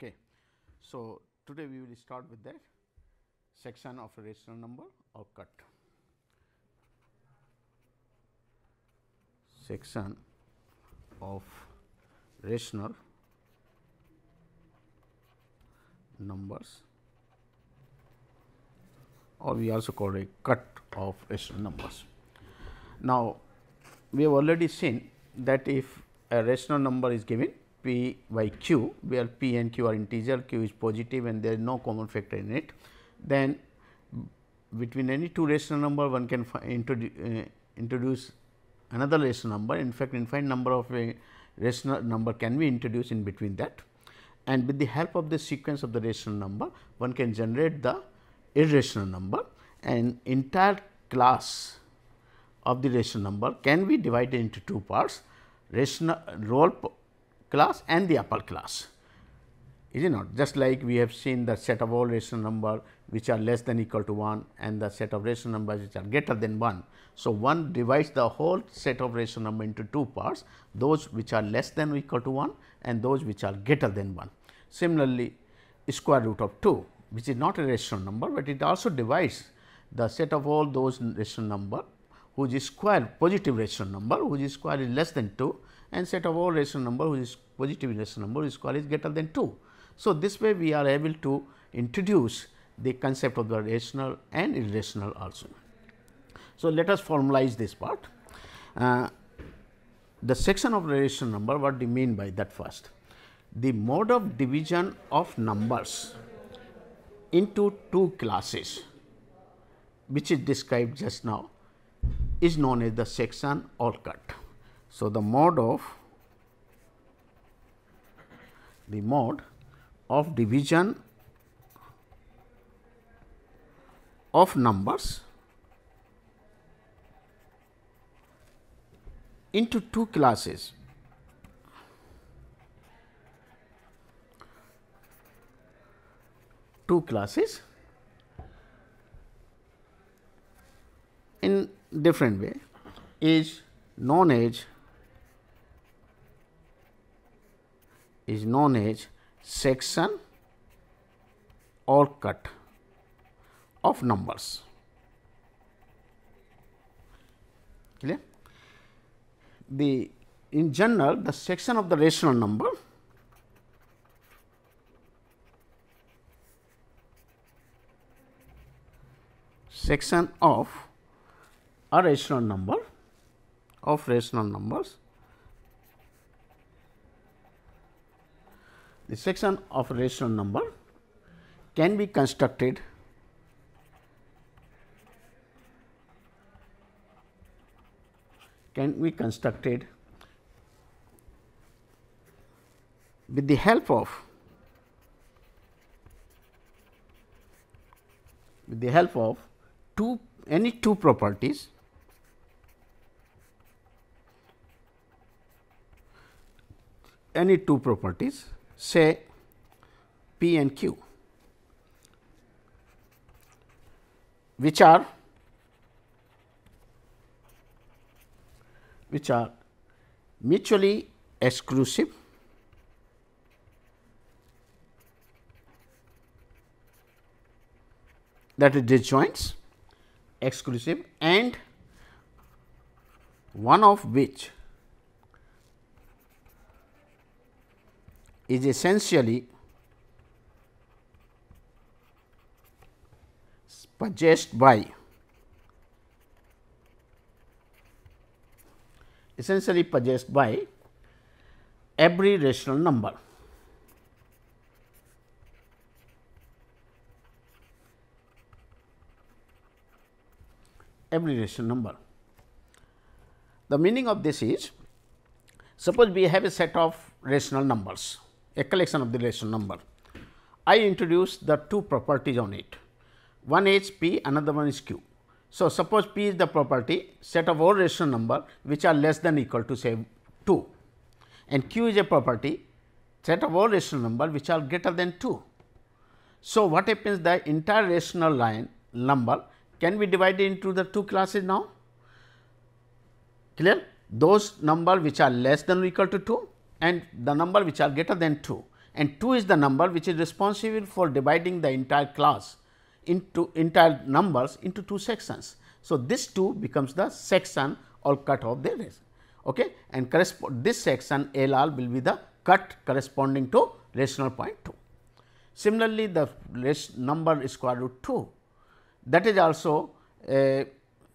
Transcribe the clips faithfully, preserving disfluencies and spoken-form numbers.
Okay. So, today we will start with that section of a rational number or cut. Section of rational numbers, or we also call a cut of rational numbers. Now, we have already seen that if a rational number is given p by q, where p and q are integer, q is positive and there is no common factor in it, then between any two rational number one can introdu uh, introduce another rational number. In fact, infinite number of a rational number can be introduced in between that, and with the help of the sequence of the rational number one can generate the irrational number, and entire class of the rational number can be divided into two parts, rational lower class and the upper class, is it not? Just like we have seen the set of all rational number which are less than equal to one and the set of rational numbers which are greater than one. So, one divides the whole set of rational number into two parts, those which are less than or equal to one and those which are greater than one. Similarly, square root of two, which is not a rational number, but it also divides the set of all those rational number whose square positive rational number whose square is less than two, and set of all rational number whose positive rational number whose square is greater than two. So, this way we are able to introduce the concept of the rational and irrational also. So, let us formalize this part. Uh, the section of rational number, what do you mean by that first? The mode of division of numbers into two classes, which is described just now, is known as the section or cut. So, the mode of the mode of division of numbers into two classes two classes in different way is known as is known as section or cut of numbers. Clear? The in general, the section of the rational number section of a rational number of rational numbers the section of rational number can be constructed can be constructed with the help of with the help of two any two properties any two properties say P and Q, which are which are mutually exclusive that is disjoint, exclusive, and one of which is essentially possessed by essentially possessed by every rational number. Every rational number. The meaning of this is, suppose we have a set of rational numbers, a collection of the rational number. I introduce the two properties on it, one is P, another one is Q. So, suppose P is the property set of all rational number which are less than equal to say two, and Q is a property set of all rational number which are greater than two. So, what happens, the entire rational line number can be divided into the two classes now. Clear? Those number which are less than or equal to two and the number which are greater than two, and two is the number which is responsible for dividing the entire class into entire numbers into two sections. So, this two becomes the section or cut of the ratio, okay, and correspond this section L R will be the cut corresponding to rational point two. Similarly, the number square root two, that is also a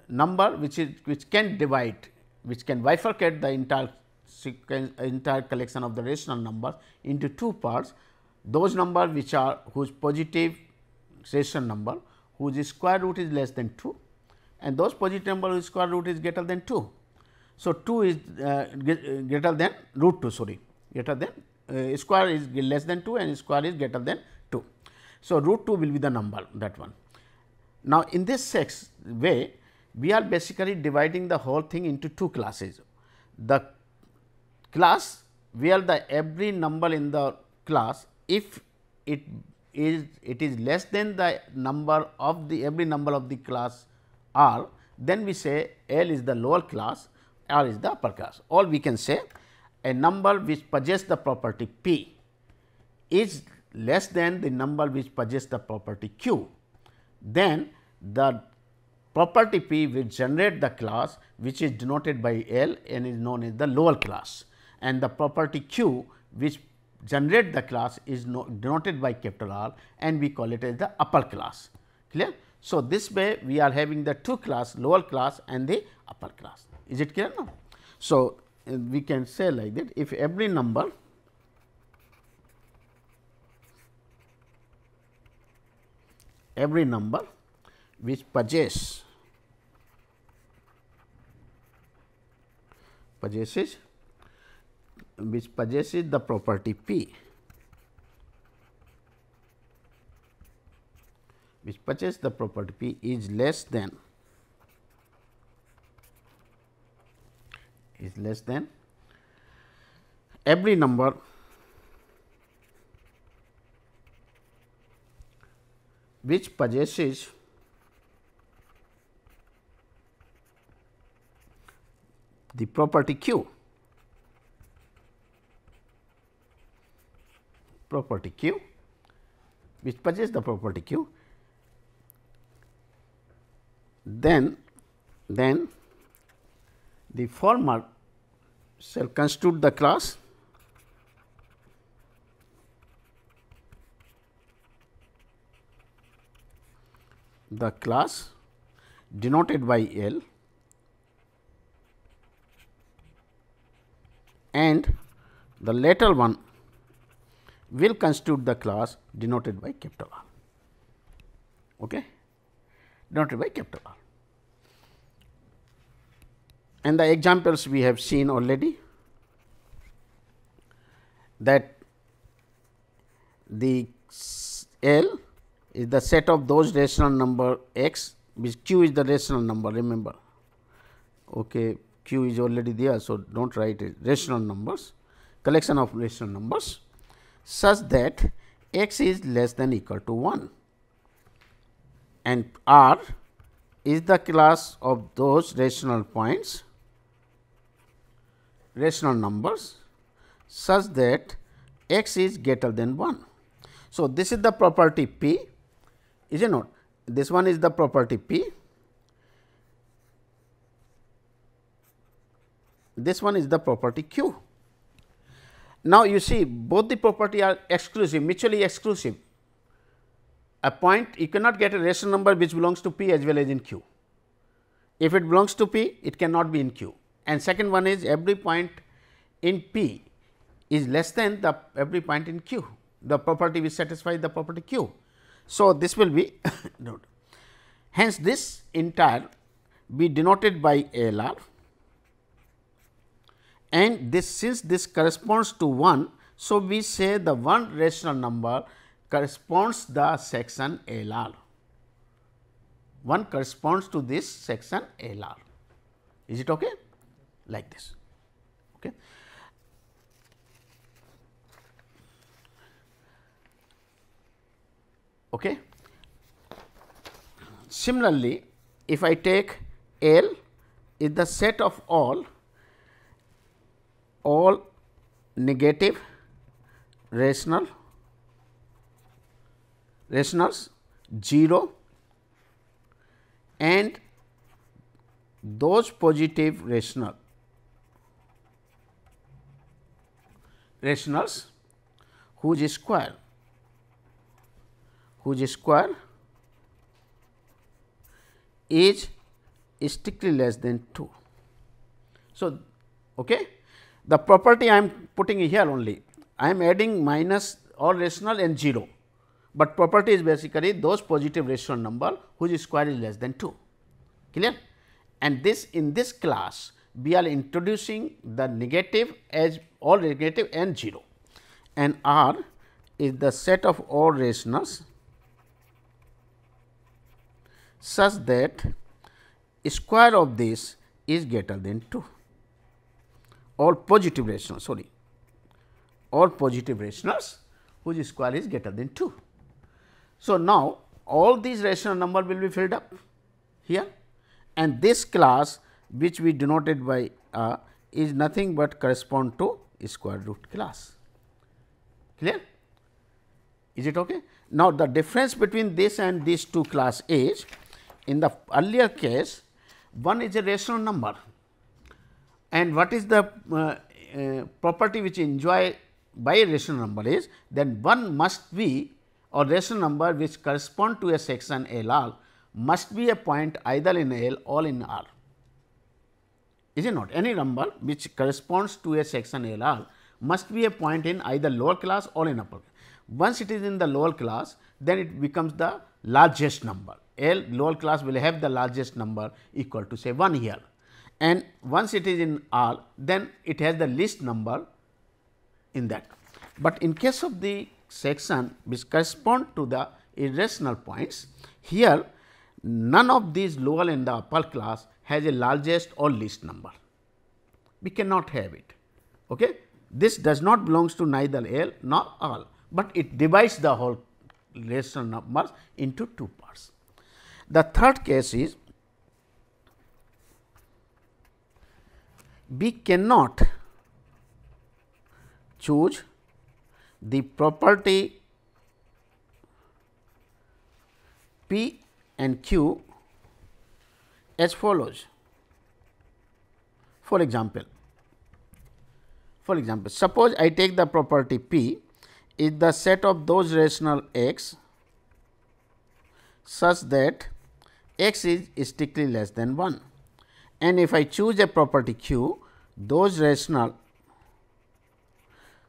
number which is which can divide, which can bifurcate the entire sequence, entire collection of the rational numbers into two parts. Those numbers which are whose positive rational number whose square root is less than two, and those positive number whose square root is greater than two. So, two is uh, greater than root two, sorry, greater than uh, square is less than two and square is greater than two. So, root two will be the number, that one. Now, in this sex way, we are basically dividing the whole thing into two classes. The class where the every number in the class, if it is it is less than the number of the every number of the class R, then we say L is the lower class, R is the upper class, or we can say a number which possesses the property P is less than the number which possesses the property Q, then the property P will generate the class which is denoted by L and is known as the lower class, and the property Q which generate the class is denoted by capital R and we call it as the upper class, clear. So, this way we are having the two class, lower class and the upper class. Is it clear now? So, we can say like that, if every number every number which possess possesses which possesses the property P which possesses the property P is less than is less than every number which possesses the property Q property Q which possesses the property Q, then then the former shall constitute the class the class denoted by L, and the latter one will constitute the class denoted by capital R, okay, denoted by capital R. And the examples we have seen already, that the L is the set of those rational number x, which Q is the rational number, remember, okay, Q is already there. So, do not write it, rational numbers, collection of rational numbers such that x is less than equal to one, and R is the class of those rational points rational numbers such that x is greater than one. So, this is the property P, is it not? This one is the property P, this one is the property Q. Now, you see both the property are exclusive, mutually exclusive. A point, you cannot get a rational number which belongs to P as well as in Q. If it belongs to P, it cannot be in Q. And second one is every point in P is less than the every point in Q, the property which satisfies the property Q. So, this will be note. Hence, this entire be denoted by L R, and this since this corresponds to one. So, we say the one rational number corresponds the section L R, one corresponds to this section L R, is it okay? Like this. Okay. Okay. Similarly, if I take L is the set of all all negative rational rationals zero and those positive rational rationals whose square whose square is strictly less than two. So, okay. The property I am putting here only, I am adding minus all rational and zero, but property is basically those positive rational number whose square is less than two, clear? And this in this class we are introducing the negative as all negative and zero, and R is the set of all rationals such that square of this is greater than two. All positive rationals, sorry, all positive rationals whose square is greater than two. So, now all these rational number will be filled up here, and this class which we denoted by R is nothing but correspond to square root class, clear? Is it okay? Now, the difference between this and these two class is, in the earlier case one is a rational number, and what is the uh, uh, property which enjoy by a rational number is then one must be, or rational number which correspond to a section L R must be a point either in L or in R. Is it not? Any number which corresponds to a section L R must be a point in either lower class or in upper class. Once it is in the lower class, then it becomes the largest number. L lower class will have the largest number equal to say one here, and once it is in R, then it has the least number in that. But in case of the section which correspond to the irrational points, here none of these lower and the upper class has a largest or least number. We cannot have it. Okay? This does not belongs to neither L nor R, but it divides the whole rational numbers into two parts. The third case is we cannot choose the property P and Q as follows. For example, for example, suppose I take the property P is the set of those rational x such that x is strictly less than one, and if I choose a property Q, those rational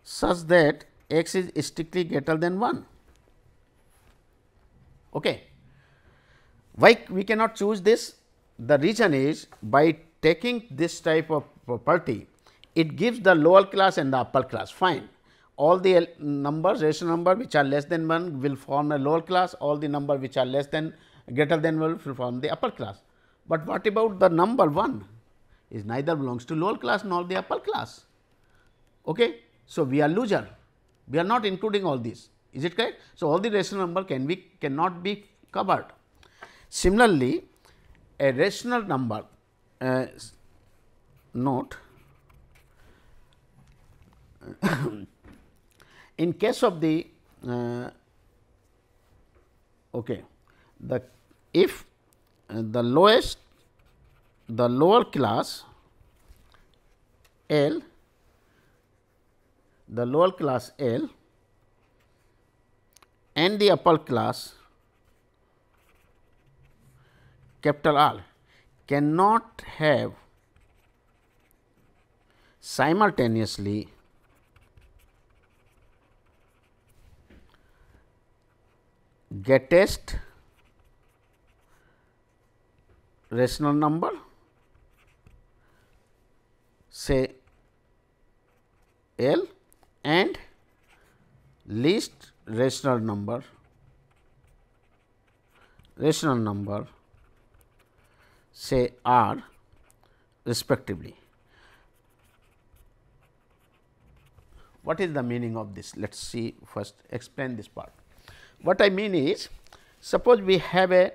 such that x is strictly greater than one. Okay. Why we cannot choose this? The reason is, by taking this type of property, it gives the lower class and the upper class. Fine. All the numbers, rational number which are less than one will form a lower class, all the number which are less than greater than one will form the upper class. But what about the number one? Is neither belongs to lower class nor the upper class. Okay? So, we are loser, we are not including all these, is it correct? So, all the rational number can be cannot be covered. Similarly, a rational number, uh, note in case of the uh, okay, the if uh, the lowest the lower class L the lower class L and the upper class capital R cannot have simultaneously greatest rational number, say L, and least rational number rational number say R respectively. What is the meaning of this? Let us see, first explain this part. What I mean is, suppose we have a,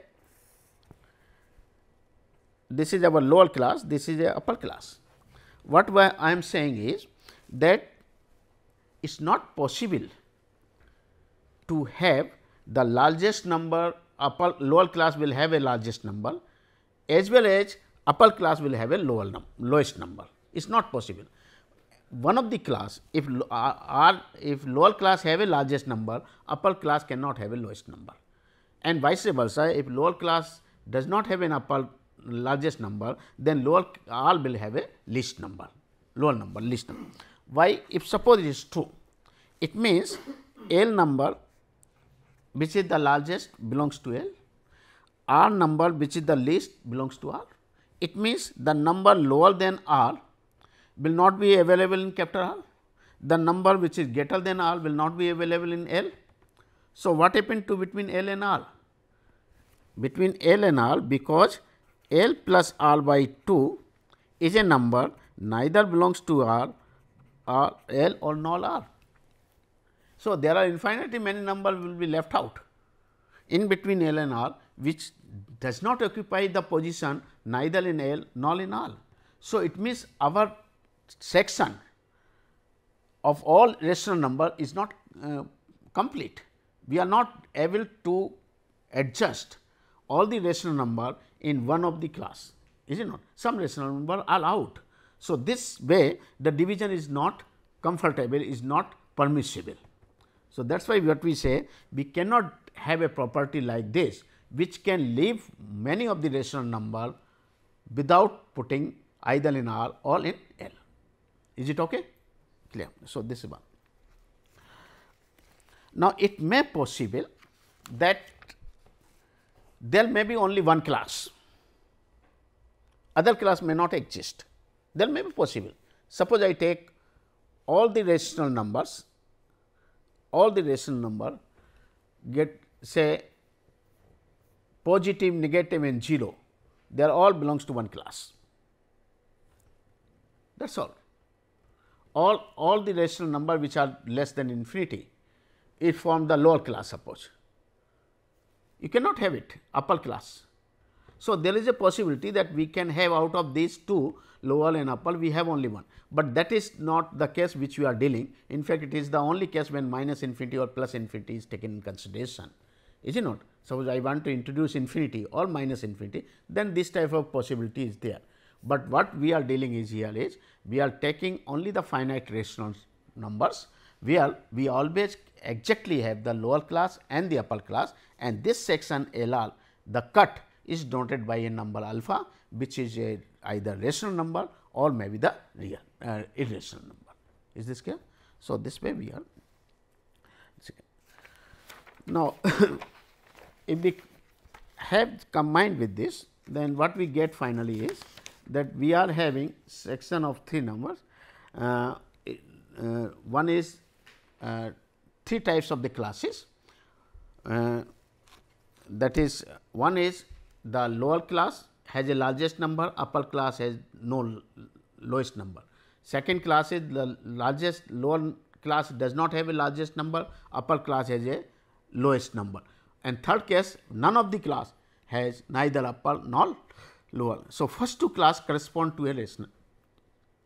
this is our lower class, this is a upper class. What I am saying is that it is not possible to have the largest number, upper lower class will have a largest number as well as upper class will have a lower num, lowest number. It is not possible. One of the class, if uh, r if lower class have a largest number, upper class cannot have a lowest number, and vice versa. If lower class does not have an upper largest number, then lower r will have a least number, lower number, least number. Why? If suppose it is true, it means L number which is the largest belongs to L, R number which is the least belongs to R. It means the number lower than R will not be available in capital R, the number which is greater than R will not be available in L. So, what happened to between L and R? Between L and R, because L plus R by two is a number neither belongs to R, R L or null R. So, there are infinitely many numbers will be left out in between L and R, which does not occupy the position neither in L nor in R. So, it means our section of all rational number is not uh, complete. We are not able to adjust all the rational number in one of the class, is it not? Some rational number are out. So, this way the division is not comfortable, is not permissible. So, that is why what we say, we cannot have a property like this which can leave many of the rational number without putting either in R or in L. Is it okay? Clear. So, this is one. Now, it may possible that there may be only one class, other class may not exist. There may be possible. Suppose I take all the rational numbers, all the rational number get say positive, negative and zero, they are all belongs to one class, that is all. All, all the rational number which are less than infinity, it forms the lower class suppose, you cannot have it upper class. So, there is a possibility that we can have out of these two lower and upper we have only one, but that is not the case which we are dealing. In fact, it is the only case when minus infinity or plus infinity is taken in consideration, is it not? Suppose I want to introduce infinity or minus infinity, then this type of possibility is there. But what we are dealing is here is we are taking only the finite rational numbers where we always exactly have the lower class and the upper class, and this section L R, the cut is denoted by a number alpha which is a either rational number or maybe the real uh, irrational number. Is this clear? So, this way we are. Now, if we have combined with this, then what we get finally is that we are having section of three numbers. Uh, uh, one is uh, three types of the classes, uh, that is one is the lower class has a largest number, upper class has no lowest number. Second class is the largest, lower class does not have a largest number, upper class has a lowest number. And third case, none of the class has neither upper nor lower. So, first two class correspond to a rational,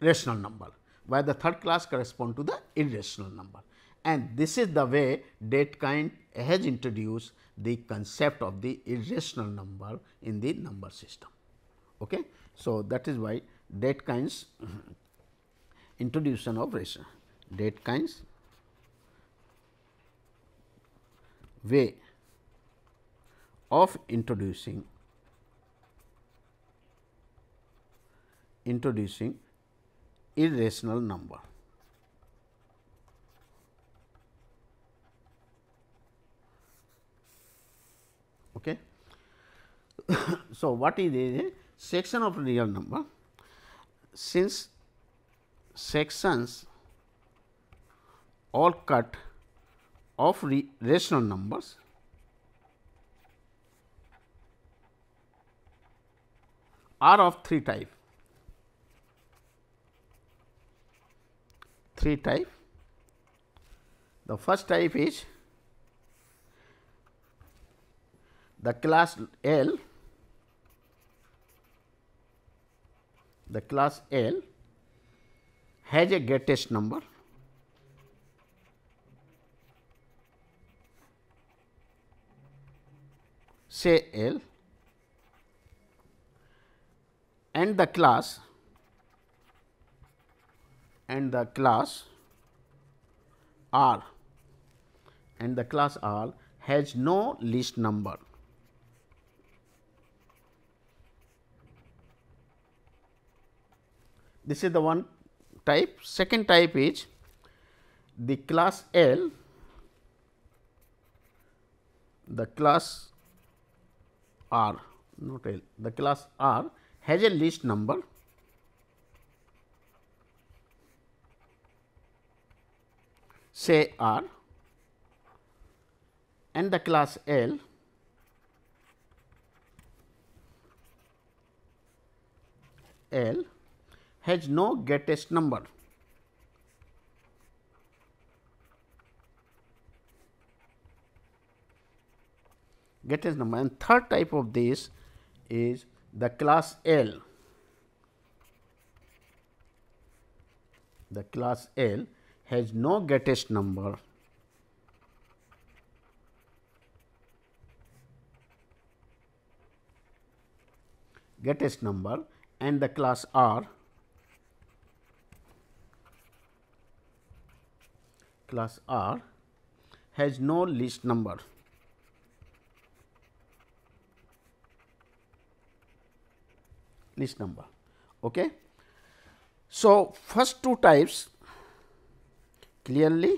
rational number, while the third class correspond to the irrational number. And this is the way Dedekind has introduced the concept of the irrational number in the number system. Okay? So, that is why Dedekind's introduction of rational, Dedekind's way of introducing introducing irrational number. Okay. So, what is a section of real number? Since sections all cut of rational numbers are of three type, three type. The first type is the class L, the class L has a greatest number, say L, and the class and the class R and the class R has no list number. This is the one type. Second type is the class L, the class R, not L, the class R has a list number, say R, and the class L L has no getTest number. GetTest number. And third type of this is the class L. The class L has no getTest number, getTest number, and the class R, class R has no list number. list number. Okay. So, first two types clearly,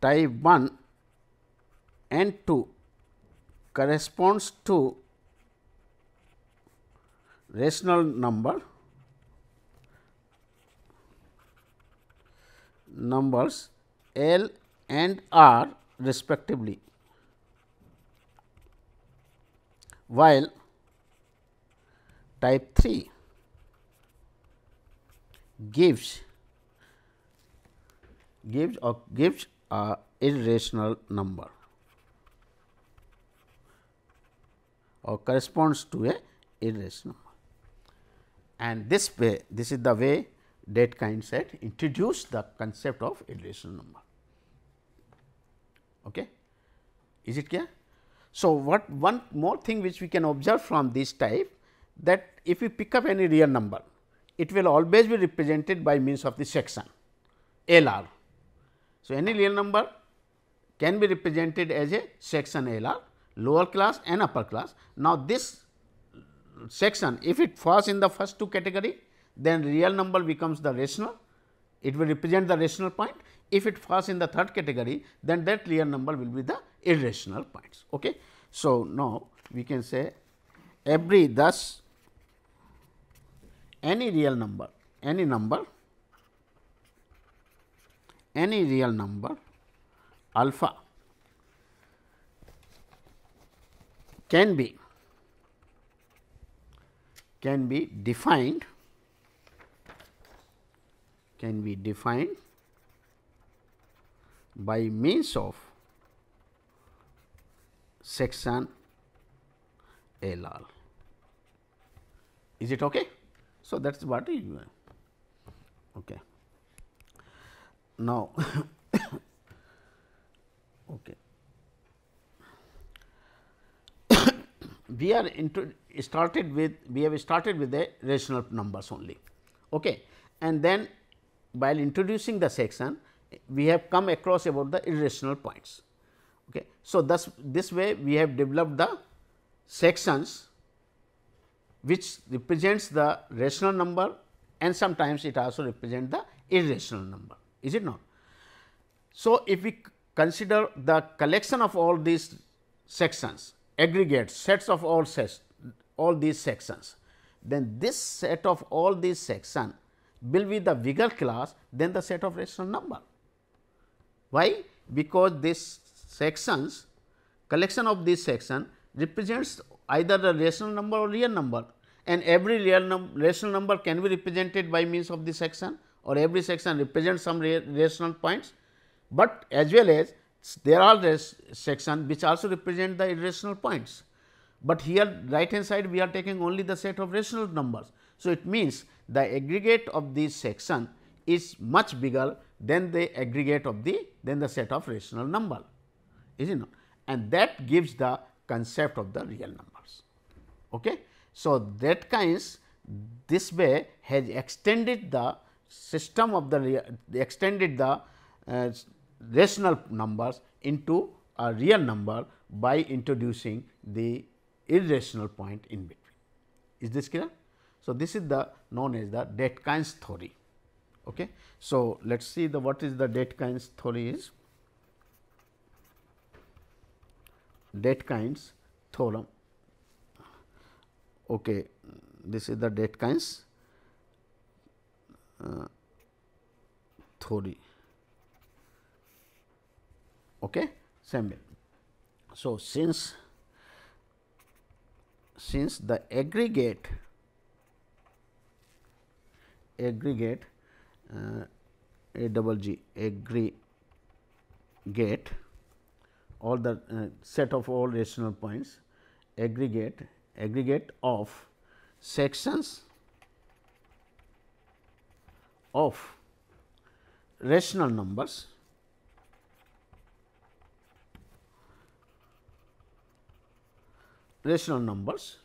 type one and two corresponds to rational number numbers L and R respectively, while type three gives gives or gives a irrational number or corresponds to a irrational number. And this way, this is the way Dedekind set introduced the concept of irrational number. Okay, is it clear? So what one more thing which we can observe from this type, that if you pick up any real number, it will always be represented by means of the section L R. So any real number can be represented as a section L R, lower class and upper class. Now this section, if it falls in the first two category, then real number becomes the rational, it will represent the rational point. If it falls in the third category, then that real number will be the irrational points. Okay. So now we can say every thus any real number, any number, any real number alpha can be can be defined can be defined by means of section L R. Is it okay? So that is what you okay. Now, okay. we are into started with we have started with the rational numbers only, okay, and then while introducing the section, we have come across about the irrational points. Okay, so thus this way we have developed the sections which represents the rational number, and sometimes it also represents the irrational number. Is it not? So if we consider the collection of all these sections, aggregate sets of all sets, all these sections, then this set of all these sections will be the bigger class than the set of rational number. Why? Because this sections, collection of this section represents either the rational number or real number, and every real num rational number can be represented by means of this section, or every section represents some ra rational points, but as well as there are sections which also represent the irrational points. But here right hand side we are taking only the set of rational numbers. So it means the aggregate of this section is much bigger than the aggregate of the than the set of rational number, is it not? and that gives the concept of the real numbers. Okay? So, Dedekind this way has extended the system of the extended the uh, rational numbers into a real number by introducing the irrational point in between. Is this clear? So, this is the known as the Dedekind's theory. Okay. So, let us see the what is the Dedekind's theory is. Dedekind's theorem. Okay. This is the Dedekind's uh, theory. Okay. Same way. So, since since the aggregate aggregate uh, a double g aggregate all the uh, set of all rational points aggregate aggregate of sections of rational numbers rational numbers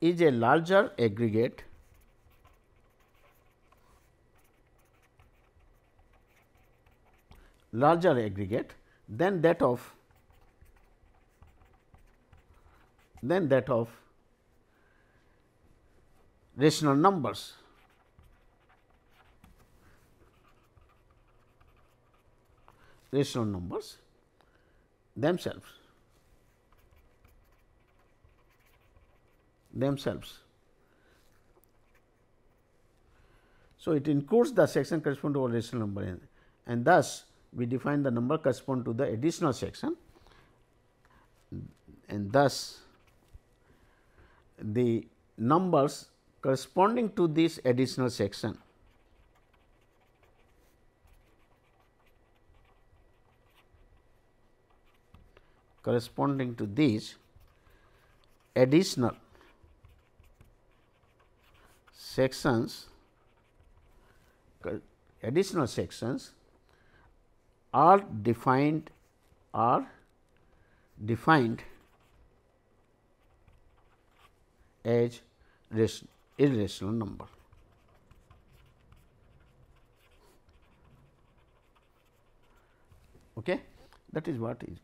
is a larger aggregate larger aggregate than that of than that of rational numbers rational numbers themselves themselves. So, it includes the section corresponding to a rational number and, and thus we define the number corresponding to the additional section, and thus the numbers corresponding to this additional section corresponding to these additional sections additional sections are defined are defined as irrational number. Okay? That is what is.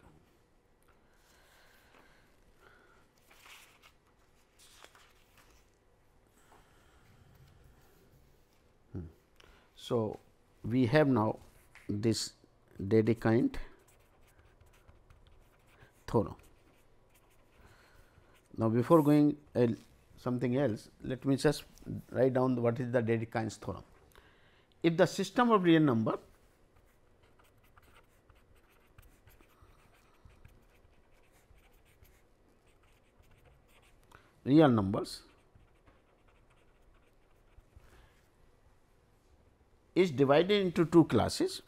So, we have now this Dedekind theorem. Now, before going uh, something else, let me just write down what is the Dedekind's theorem. If the system of real number real numbers is divided into two classes.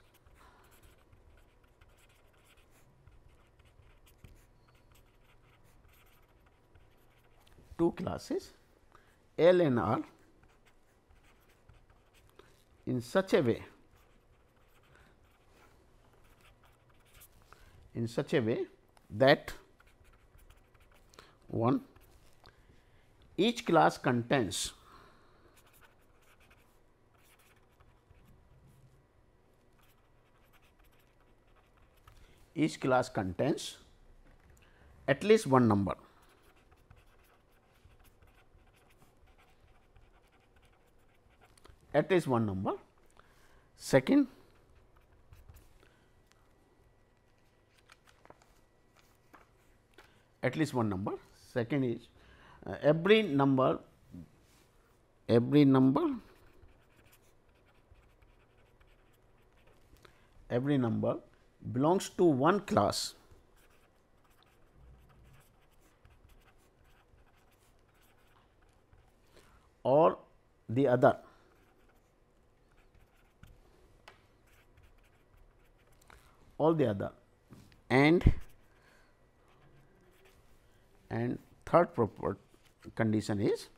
Two classes L and R in such a way in such a way that one each class contains Each class contains at least one number. At least one number. Second, at least one number. Second is uh, every number, every number, every number. belongs to one class or the other or the other and and third proper condition is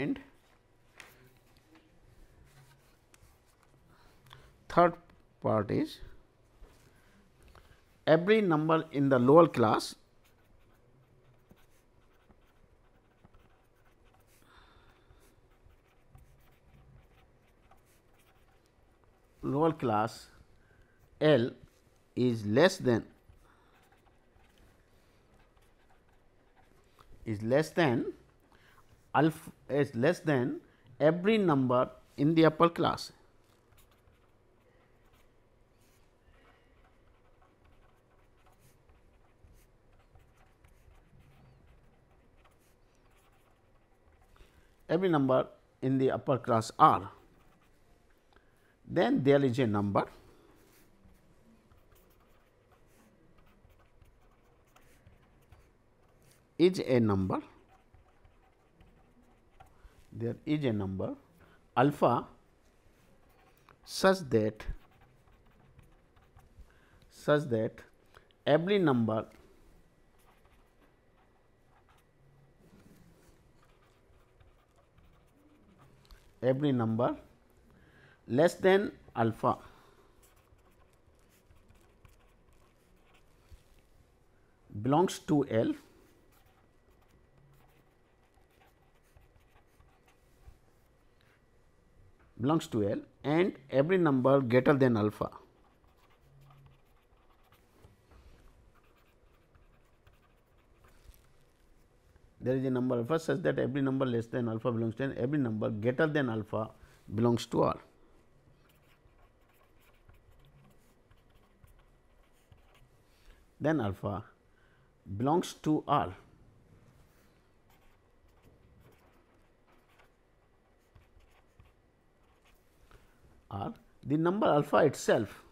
and third part is every number in the lower class lower class L is less than is less than alpha is less than every number in the upper class. Every number in the upper class R. Then there is a number is a number there is a number alpha such that such that every number every number less than alpha belongs to L. belongs to L and every number greater than alpha there is a number alpha such that every number less than alpha belongs to L, every number greater than alpha belongs to R. Then alpha belongs to R. R, the number alpha itself,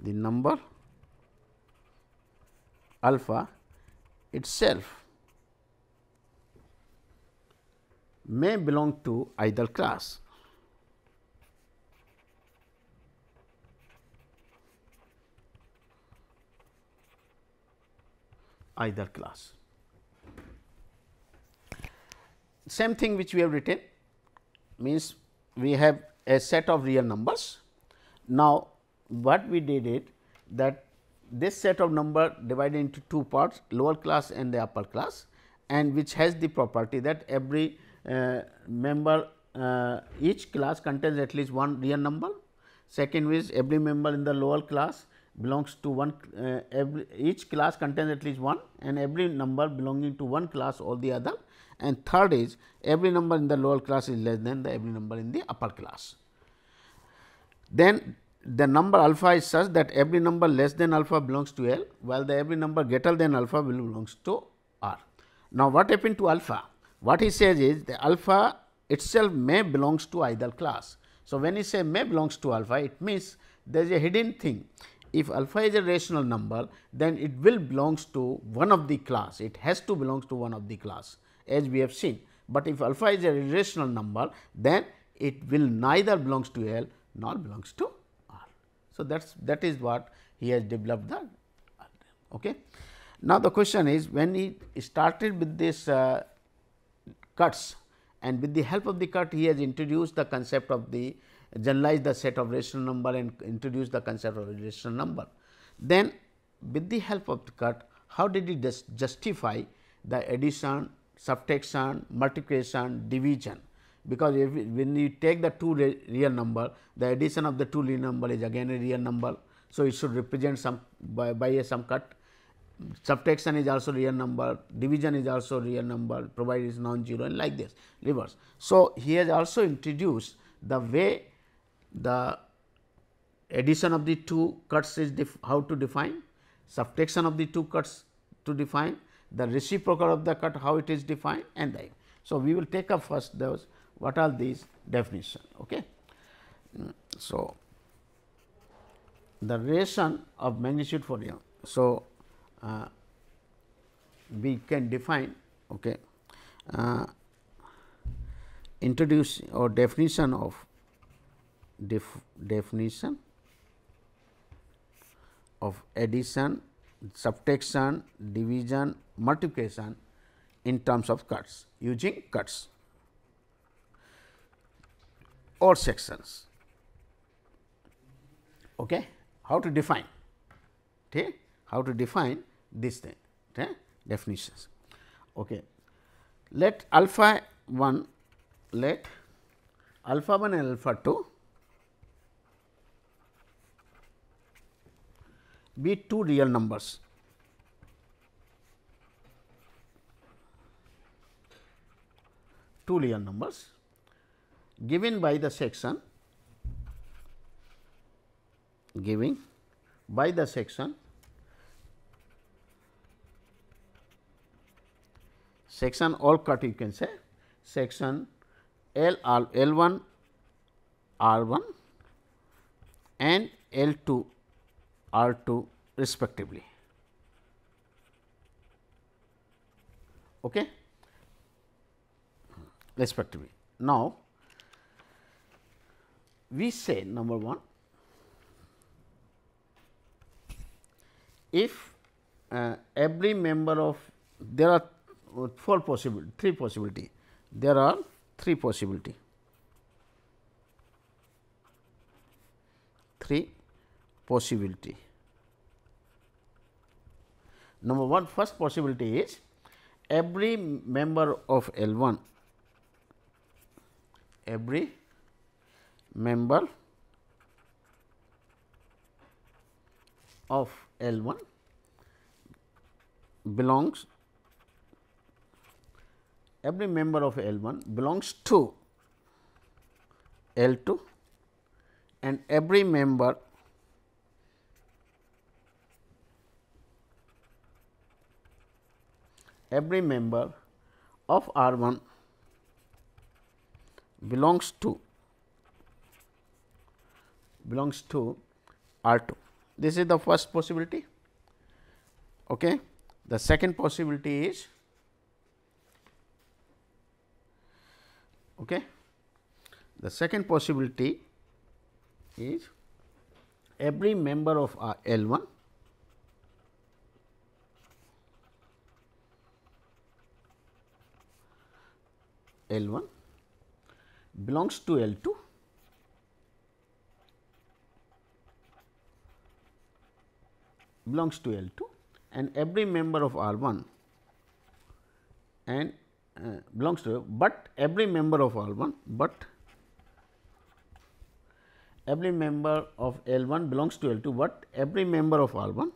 the number alpha itself may belong to either class. Either class. Same thing which we have written means we have a set of real numbers. Now, what we did is that this set of number divided into two parts, lower class and the upper class, and which has the property that every uh, member uh, each class contains at least one real number. Second is every member in the lower class belongs to one uh, every each class contains at least one and every number belonging to one class or the other, and third is every number in the lower class is less than the every number in the upper class. Then the number alpha is such that every number less than alpha belongs to L, while the every number greater than alpha belongs to R. Now, what happened to alpha? What he says is the alpha itself may belongs to either class. So, when he say may belongs to alpha, it means there is a hidden thing. If alpha is a rational number, then it will belongs to one of the class, it has to belongs to one of the class as we have seen. But if alpha is a irrational number, then it will neither belongs to L nor belongs to R. So, that's that is what he has developed the okay. Now, the question is when he started with this uh, cuts and with the help of the cut he has introduced the concept of the generalize the set of rational number and introduce the concept of irrational number. Then with the help of the cut, how did he justify the addition, subtraction, multiplication, division? Because if when you take the two real number, the addition of the two real number is again a real number. So, it should represent some by, by a some cut. Subtraction is also real number, division is also real number provided it is non-zero and like this reverse. So, he has also introduced the way the addition of the two cuts is how to define, subtraction of the two cuts to define, the reciprocal of the cut how it is defined and the. So, we will take up first those what are these definition. Okay. So, the relation of magnitude for you. So, uh, we can define okay, uh, introduce or definition of def, definition of addition, subtraction, division, multiplication in terms of cuts using cuts or sections. Okay, how to define? okay, how to define this thing, okay, definitions. Okay. Let alpha one, let alpha one and alpha two be two real numbers. two real numbers given by the section given by the section section all cut, you can say section L R L one R one and L two R two respectively. Okay. Respectively. Now, we say number one, if uh, every member of, there are four possible, three possibility, there are three possibility, three possibility. Number one, first possibility is every member of L one. Every member of L one belongs, every member of L one belongs to L two, and every member every member of R one belongs to belongs to R two. This is the first possibility. Okay. The second possibility is, okay, the second possibility is every member of L one L one belongs to L two belongs to L two and every member of R one and uh, belongs to, but every member of R one but every member of L one belongs to L two, but every member of R one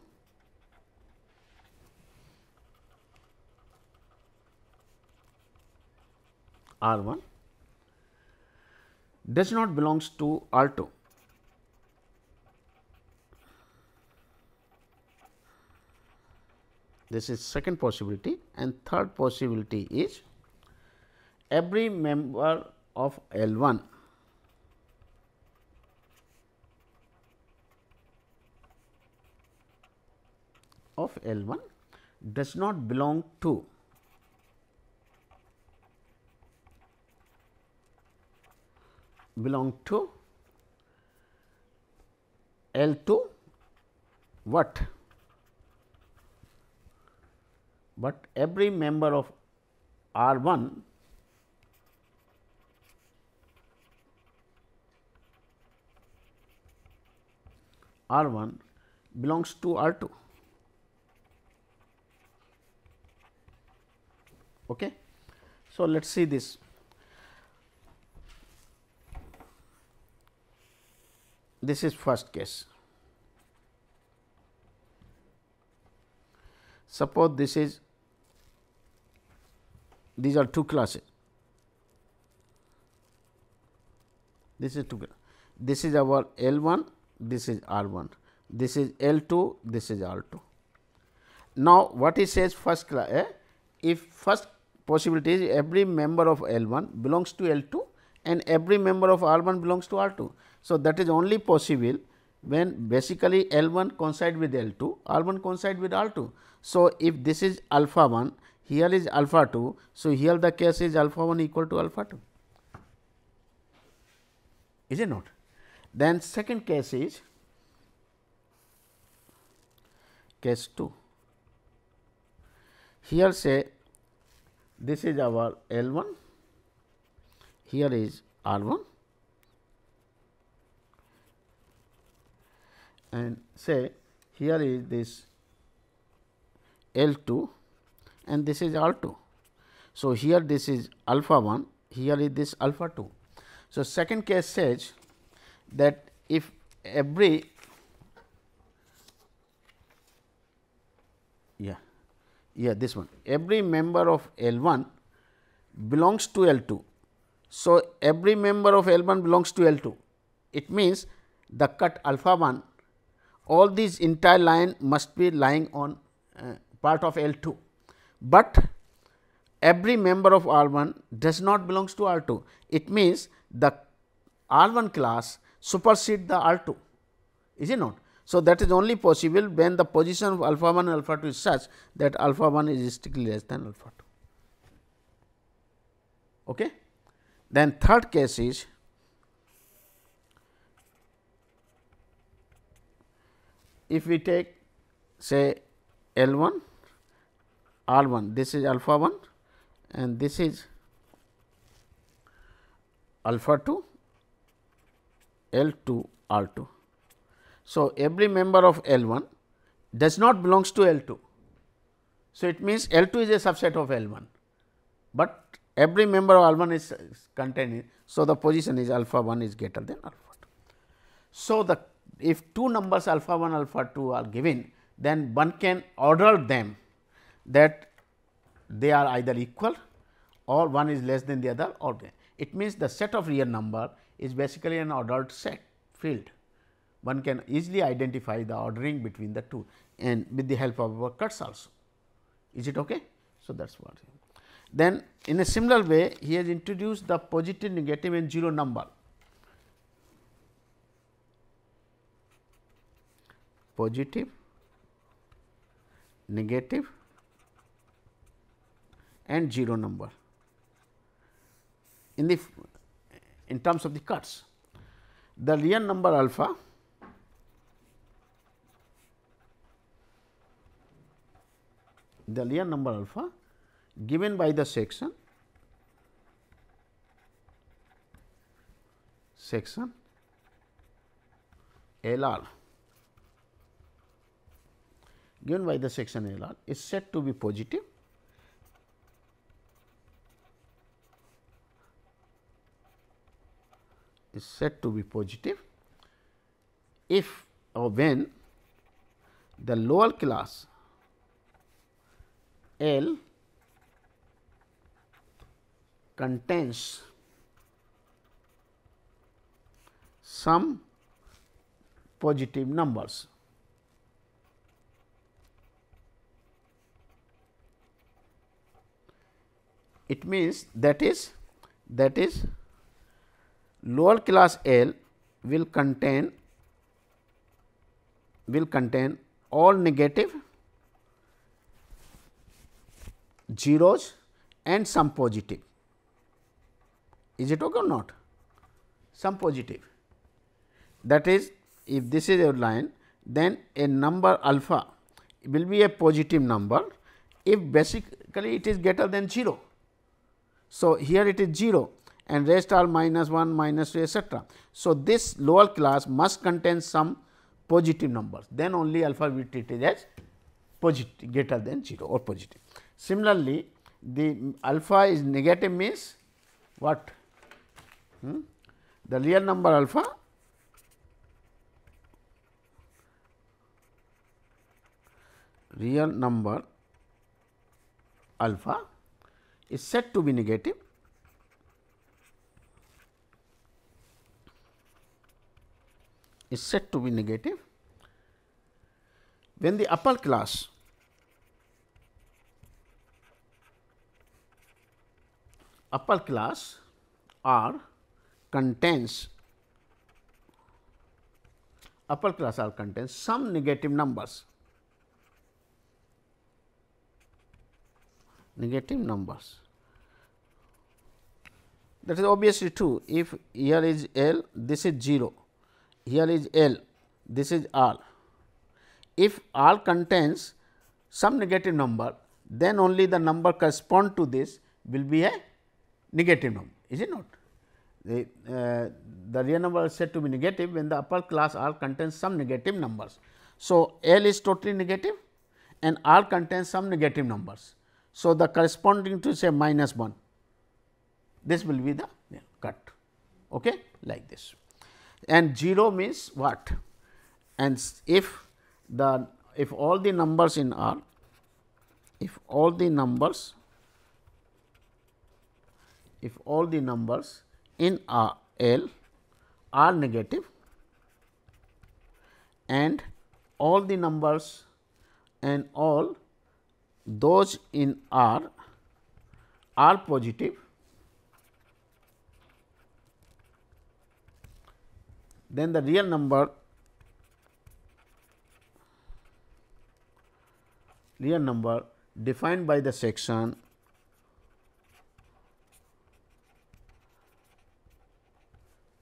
R one does not belongs to R two. This is second possibility, and third possibility is every member of L one of L one does not belong to belong to L two, what? But every member of R one R one belongs to R two. Okay. So, let us see this. This is first case. Suppose this is, these are two classes. This is two. This is our L one. This is R one. This is L two. This is R two. Now, what he says first class? Eh? If first possibility is every member of L one belongs to L two, and every member of R one belongs to R two. So, that is only possible when basically L one coincide with L two, R one coincide with R two. So, if this is alpha one, here is alpha two. So, here the case is alpha one equal to alpha two, is it not? Then second case is case two. Here say this is our L one, here is R one, and say here is this L two and this is R two. So, here this is alpha one, here is this alpha two. So, second case says that if every yeah yeah this one every member of L one belongs to L two. So, every member of L one belongs to L two. It means the cut alpha one, all these entire line must be lying on uh, part of L two, but every member of R one does not belongs to R two. It means the R one class supersede the R two, is it not? So, that is only possible when the position of alpha one and alpha two is such that alpha one is strictly less than alpha two. Okay? Then third case is if we take say L one, R one, this is alpha one and this is alpha two, L two, R two. So, every member of L one does not belongs to L two. So, it means L two is a subset of L one, but every member of R one is, is contained. So, the position is alpha one is greater than alpha two. So, the if two numbers alpha one, alpha two are given, then one can order them that they are either equal or one is less than the other or greater. It means the set of real number is basically an ordered set field. One can easily identify the ordering between the two and with the help of our cuts also. Is it okay? So, that is what. Then in a similar way, he has introduced the positive, negative and zero number. Positive, negative and zero number in the in terms of the cuts. The real number alpha the real number alpha given by the section section L R given by the section L R is said to be positive is said to be positive if or when the lower class L contains some positive numbers. It means that is that is lower class L will contain will contain all negative zeros and some positive. Is it okay or not? Some positive. That is, if this is your line, then a number alpha will be a positive number if basically it is greater than zero. So, here it is zero and rest are minus one, minus two, et cetera. So, this lower class must contain some positive numbers, then only alpha will be treated as positive, greater than zero or positive. Similarly, the alpha is negative means what? Hmm? The real number alpha real number alpha is said to be negative is said to be negative when the upper class upper class R contains upper class R contains some negative numbers negative numbers that is obviously true. If here is L, this is zero, here is L, this is R. If R contains some negative number, then only the number correspond to this will be a negative number, is it not? The, uh, the real number is said to be negative when the upper class R contains some negative numbers. So, L is totally negative and R contains some negative numbers. So, the corresponding to say minus one, this will be the cut, okay, like this. And zero means what? And if the if all the numbers in R, if all the numbers, if all the numbers in R, L are negative and all the numbers and all those in R are positive, then the real number, real number defined by the section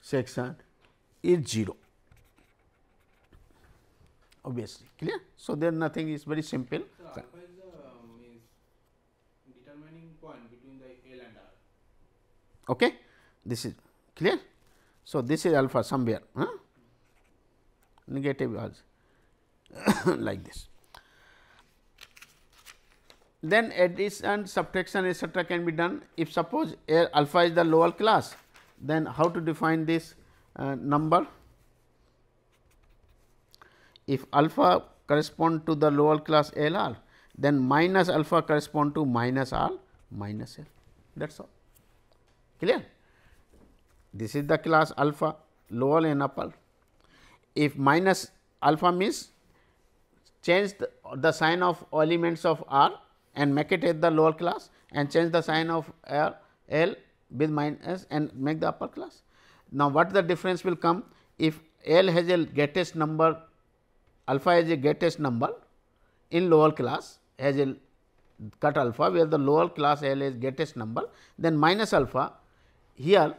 section is zero, obviously, clear. So, there nothing is very simple. So, alpha is the um, is determining point between the L and R. Okay, this is clear. So, this is alpha somewhere, huh? Negative also like this. Then addition, subtraction, etcetera can be done. If suppose alpha is the lower class, then how to define this uh, number? If alpha correspond to the lower class L R, then minus alpha correspond to minus R minus L, that is all, clear. This is the class alpha, lower and upper. If minus alpha means change the, the sign of elements of R and make it at the lower class and change the sign of R, L with minus and make the upper class. Now, what the difference will come? If L has a greatest number, alpha has a greatest number in lower class, has a cut alpha where the lower class L is greatest number, then minus alpha here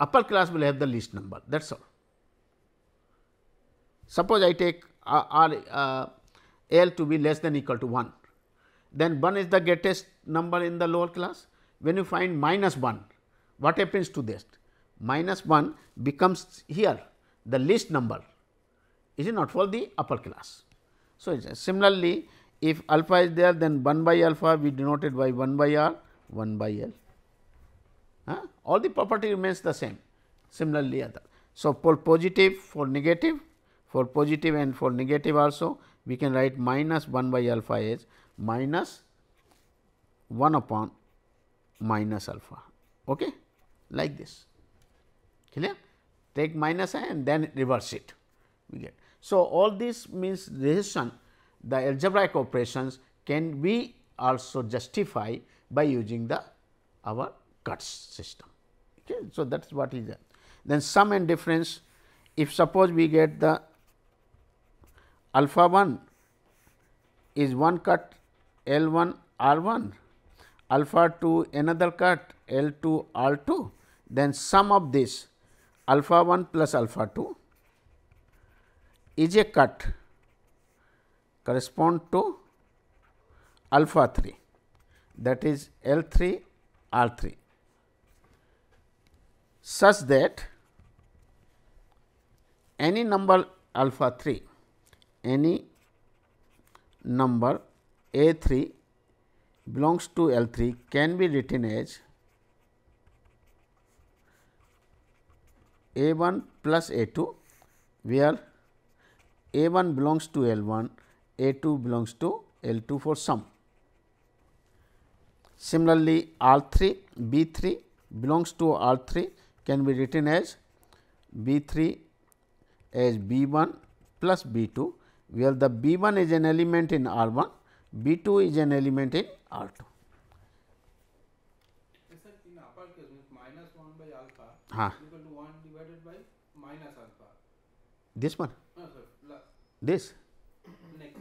upper class will have the least number, that is all. Suppose I take R, R uh, L to be less than equal to one, then one is the greatest number in the lower class. When you find minus one, what happens to this? Minus one becomes here the least number, is it not, for the upper class. So, similarly, if alpha is there, then one by alpha we denoted by one by R, one by L. Huh? All the property remains the same, similarly other. So, for positive, for negative, for positive and for negative also we can write minus one by alpha is minus one upon minus alpha, okay, like this, clear. Take minus and then reverse it, we get. So, all this means decision, the algebraic operations can be also justified by using the our cuts system. Okay. So, that is what is there. Then sum and difference, if suppose we get the alpha one is one cut L one R one, alpha two another cut L two R two, then sum of this alpha one plus alpha two is a cut correspond to alpha three, that is L three R three, such that any number alpha three, any number A three belongs to L three can be written as A one plus A two, where A one belongs to L one, A two belongs to L two for sum. Similarly, R three, B three belongs to R three can be written as B three as B one plus B two, where the B one is an element in R one, B two is an element in R two. Yes, sir, in upper case means minus one by alpha, huh, is equal to one divided by minus alpha. This one? No, sir, plus. This? Next.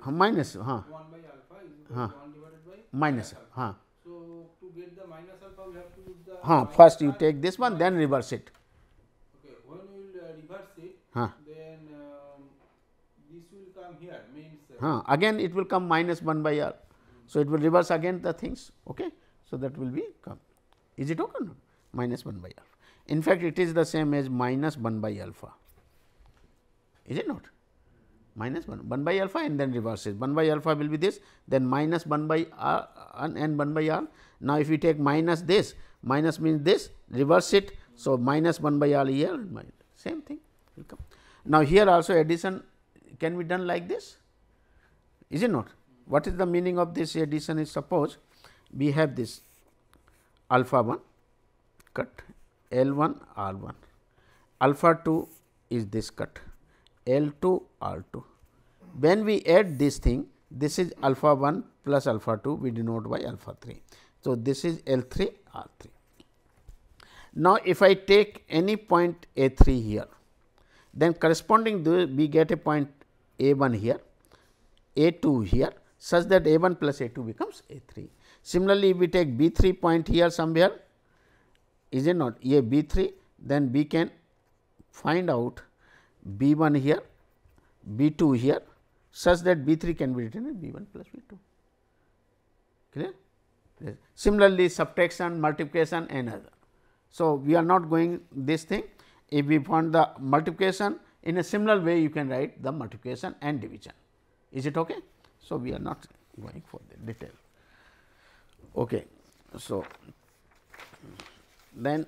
Huh, minus. Huh. one by alpha is equal huh. to one divided by minus. Minus alpha. Huh. So, to get the minus alpha, we have to use the. Huh, first you take this one, then reverse it. Okay, when you will uh, reverse it, huh, then um, this will come here, means. Huh, again it will come minus one by R. So, it will reverse again the things, okay. So, that will be come, is it okay? No? Minus one by R. In fact, it is the same as minus one by alpha, is it not? minus one, one by alpha and then reverse it. one by alpha will be this, then minus one by r and one by r. Now, if you take minus this, minus means this, reverse it. So, minus one by r here, same thing will come. Now, here also addition can be done like this, is it not? What is the meaning of this addition is, suppose we have this alpha one cut L one R one, alpha two is this cut L two R two. When we add this thing, this is alpha one plus alpha two, we denote by alpha three. So, this is L three R three. Now, if I take any point A three here, then corresponding to we get a point A one here, A two here, such that A one plus A two becomes A three. Similarly, if we take B three point here somewhere, is it not, a B three, then we can find out B one here, B two here, such that B three can be written as B one plus B two. Clear? Yes. Similarly, subtraction, multiplication and other. So, we are not going this thing. If we want the multiplication, in a similar way you can write the multiplication and division. Is it okay? So, we are not going for the detail. Okay. So, then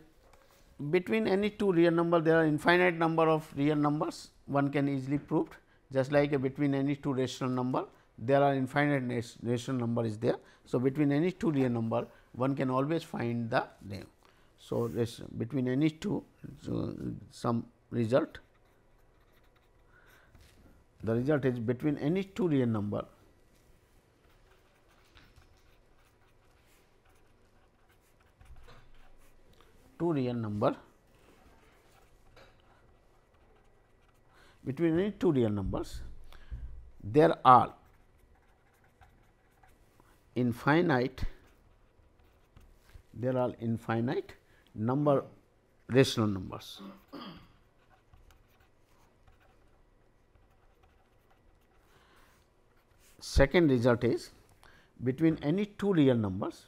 between any two real numbers, there are infinite number of real numbers, one can easily prove, just like a between any two rational number, there are infinite rational number is there. So, between any two real number, one can always find the name. So, between any two, so some result, the result is between any two real number, two real number, between any two real numbers, there are infinite, there are infinite number rational numbers. Second result is between any two real numbers,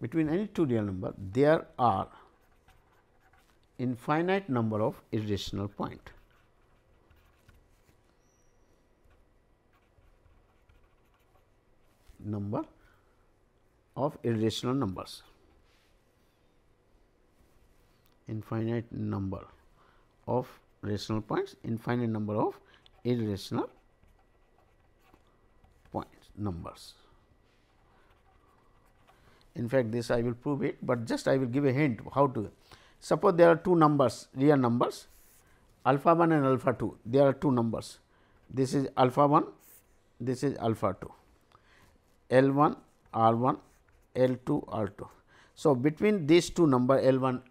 between any two real number, there are infinite number of irrational point. Number of irrational numbers, infinite number of rational points, infinite number of irrational points, numbers. In fact, this I will prove it, but just I will give a hint how to. Suppose there are two numbers, real numbers, alpha one and alpha two, there are two numbers. This is alpha one, this is alpha two. L one R one, L two R two. So, between these two number L one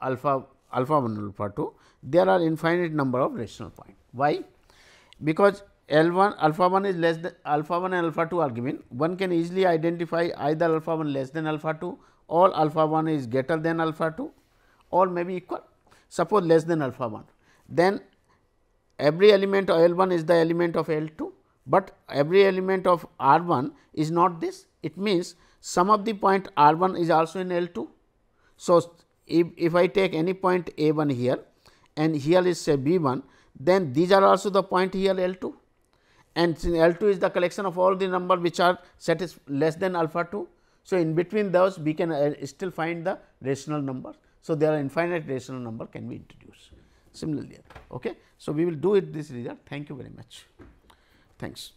alpha alpha one alpha two, there are infinite number of rational point. Why? Because L one alpha one is less than alpha one and alpha two are given. One can easily identify either alpha one less than alpha two, or alpha one is greater than alpha two, or maybe equal. Suppose less than alpha one, then every element of L one is the element of L two. But every element of R one is not this, it means sum of the point R one is also in L two. So, if, if I take any point A one here and here is say B one, then these are also the point here L two, and since L two is the collection of all the number which are satisf less than alpha two. So, in between those we can uh, still find the rational number. So, there are infinite rational number can be introduced similarly. Okay. So, we will do it this result. Thank you very much. Thanks.